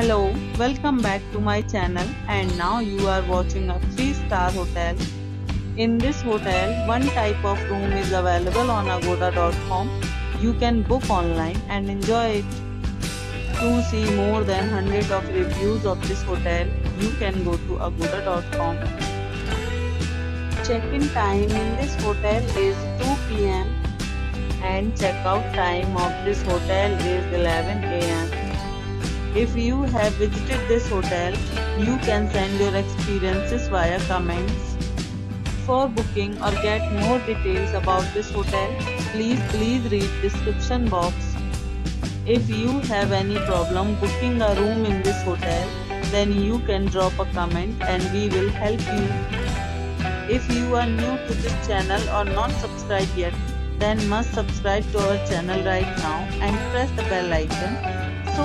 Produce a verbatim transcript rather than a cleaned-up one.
Hello, welcome back to my channel, and now you are watching a three star hotel. In this hotel, one type of room is available on agoda dot com. You can book online and enjoy it. To see more than one hundred of reviews of this hotel, you can go to agoda dot com. Check-in time in this hotel is two p m and check-out time of this hotel is eleven a m If you have visited this hotel, you can send your experiences via comments. For booking or get more details about this hotel, please please read description box. If you have any problem booking a room in this hotel, then you can drop a comment and we will help you. If you are new to this channel or not subscribed yet, then must subscribe to our channel right now and press the bell icon so